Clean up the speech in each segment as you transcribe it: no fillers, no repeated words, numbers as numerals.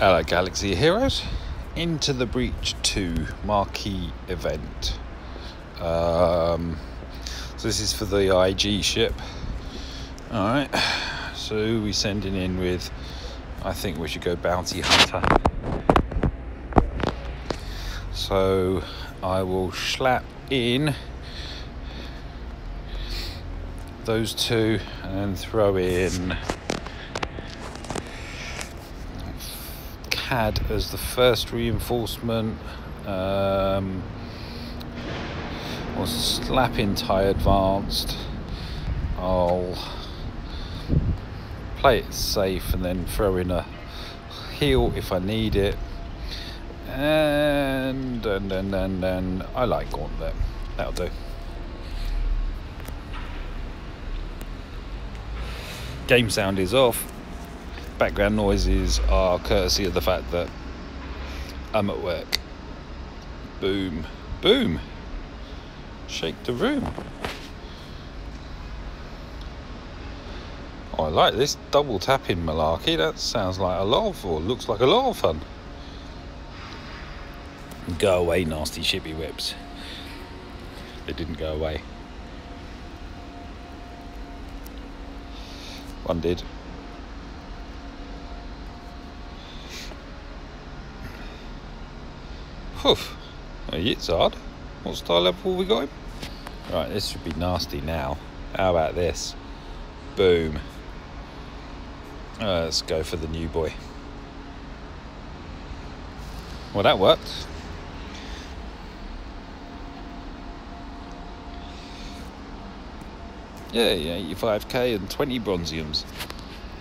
Hello Galaxy of Heroes, Into the Breach 2 marquee event. So this is for the IG ship. Alright, so we're sending in with, I think we should go Bounty Hunter. So I will slap in those two and throw in CAD as the first reinforcement. I'll slap in Tie Advanced. I'll play it safe and then throw in a heal if I need it. And I like Gauntlet. That'll do. Game sound is off. Background noises are courtesy of the fact that I'm at work. Boom, boom. Shake the room. Oh, I like this double tapping malarkey. That sounds like a lot of, or looks like a lot of fun. Go away, nasty shippy whips. They didn't go away. One did. Poof, it's hard. What style level we got him? Right, this should be nasty now. How about this? Boom. Let's go for the new boy. Well, that worked. Yeah, 85k and 20 bronziums.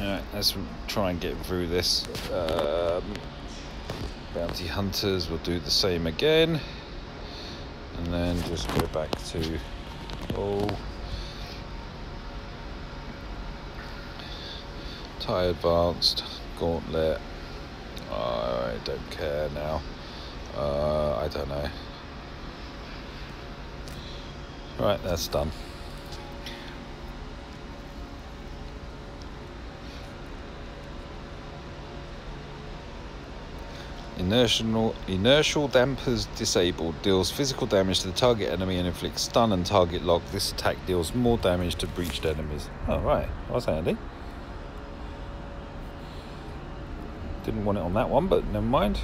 Alright, let's try and get through this. Bounty Hunters will do the same again, and then just go back to all. Tie Advanced, Gauntlet, I don't care now, I don't know. Right, that's done. Inertial Dampers disabled. Deals physical damage to the target enemy and inflicts stun and target lock. This attack deals more damage to breached enemies. Oh, right. That's handy. Didn't want it on that one, but never mind.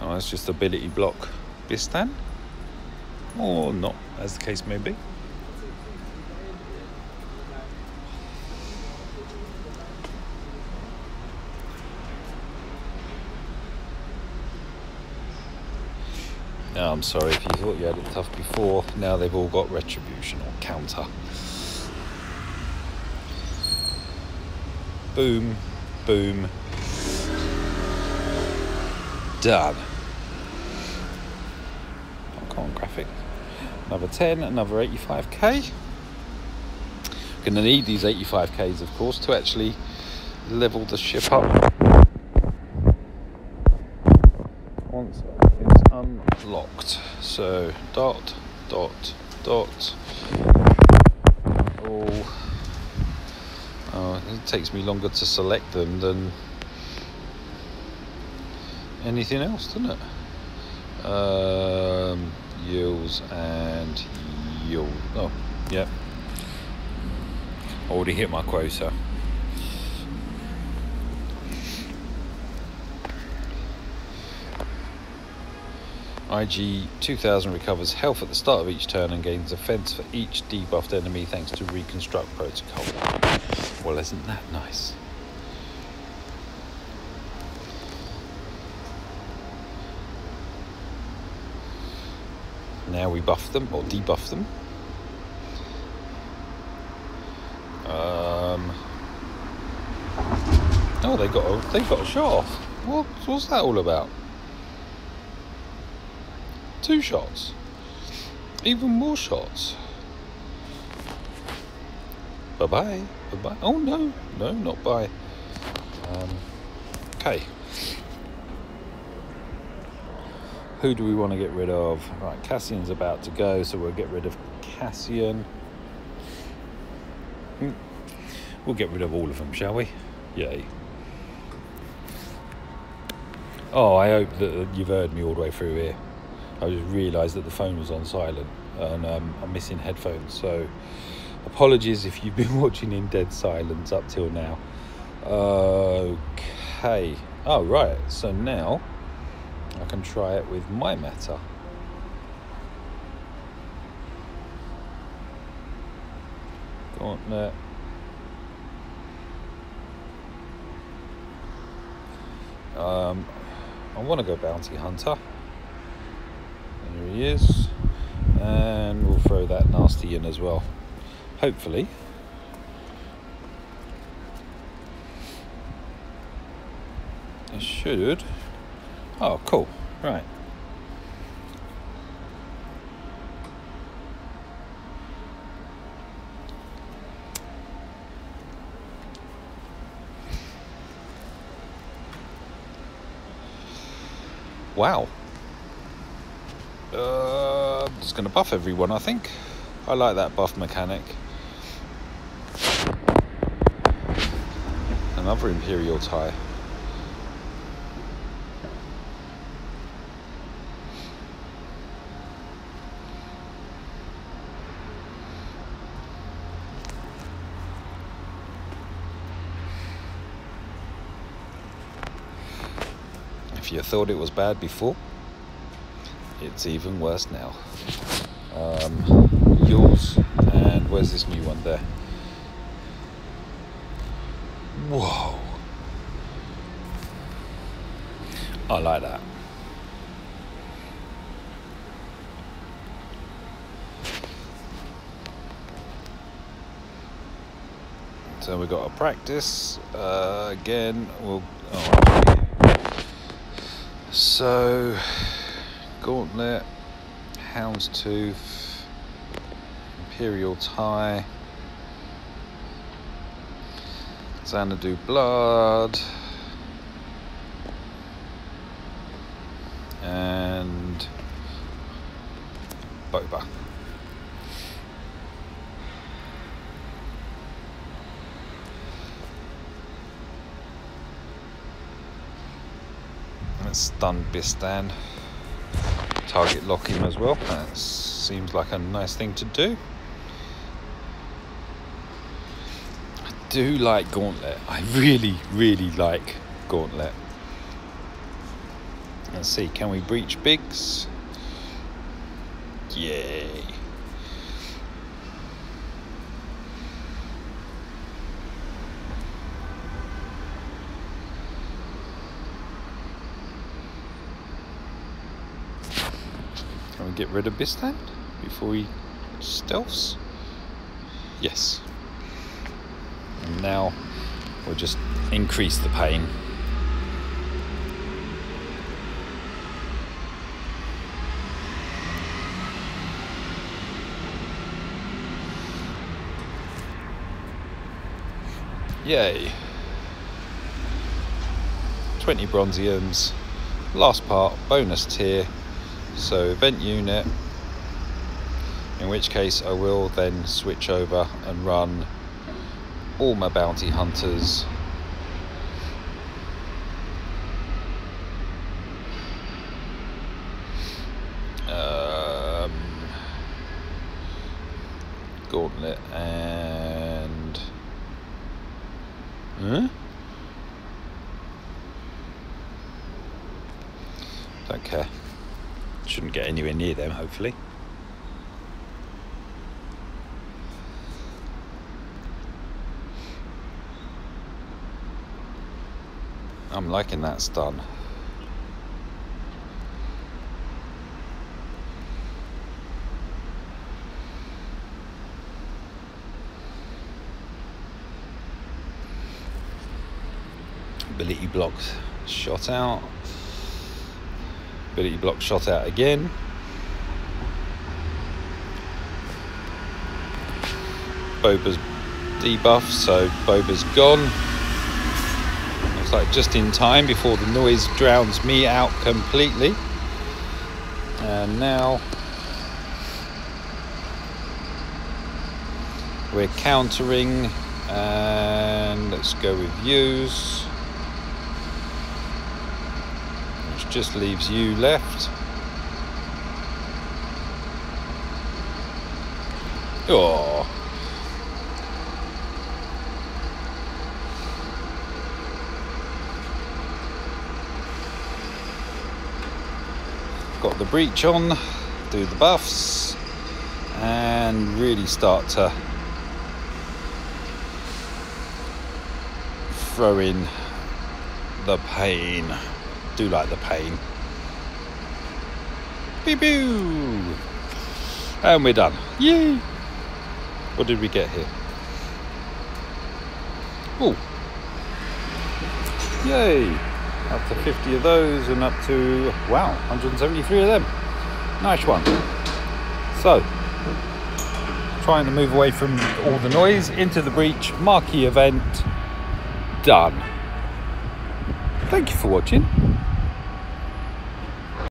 Oh, that's just ability block. Bistan? Or not, as the case may be. Oh, I'm sorry if you thought you had it tough before. Now they've all got retribution or counter. Boom, boom. Done. Oh, come on, graphic. Another 10, another 85k. Gonna need these 85ks, of course, to actually level the ship up. Once it's unlocked, so dot dot dot all. Oh, it takes me longer to select them than anything else, doesn't it? Yields and yield. Oh, yeah, already hit my quota. IG-2000 recovers health at the start of each turn and gains offense for each debuffed enemy thanks to Reconstruct Protocol. Well, isn't that nice? Now we buff them, or debuff them. Oh, they got a shot off. What's that all about? Two shots, even more shots. Bye bye, bye bye. Oh no, no, not bye. Okay. Who do we want to get rid of? Right, Cassian's about to go, so we'll get rid of Cassian. We'll get rid of all of them, shall we? Yay. Oh, I hope that you've heard me all the way through here. I just realised that the phone was on silent, and I'm missing headphones, so apologies if you've been watching in dead silence up till now. Okay. Oh, right. So now I can try it with my meta. Gauntlet. I want to go Bounty Hunter. There he is. And we'll throw that nasty in as well. Hopefully. It should. Oh, cool. Right. Wow. I'm just going to buff everyone, I think. I like that buff mechanic. Another Imperial tie. If you thought it was bad before, it's even worse now. Yours, and where's this new one there? Whoa. I like that. So we've got a practice. Again, we'll... Oh, okay. So, Gauntlet, Hound's Tooth, Imperial Tie, Xanadu Blood, and Boba. Stun Bistan. Target lock him as well. That seems like a nice thing to do. I do like Gauntlet. I really, really like Gauntlet. Let's see, can we breach Biggs? Yay. Get rid of Bistan before he stealths. Yes. And now we'll just increase the pain. Yay. 20 bronziums. Last part, bonus tier. So event unit, in which case I will then switch over and run all my bounty hunters. Gauntlet and... Huh? Don't care. Shouldn't get anywhere near them, hopefully. I'm liking that stun. Ability blocks shot out. Ability block shot out again. Boba's debuffed, so Boba's gone. Looks like just in time before the noise drowns me out completely. And now we're countering, and let's go with U's, which just leaves U left. Oh. Got the breach on, do the buffs, and really start to throw in the pain. Do like the pain. Pew pew! And we're done. Yay! What did we get here? Oh, yay! Up to 50 of those, and up to, wow, 173 of them. Nice one. So, trying to move away from all the noise. Into the Breach, marquee event, done. Thank you for watching.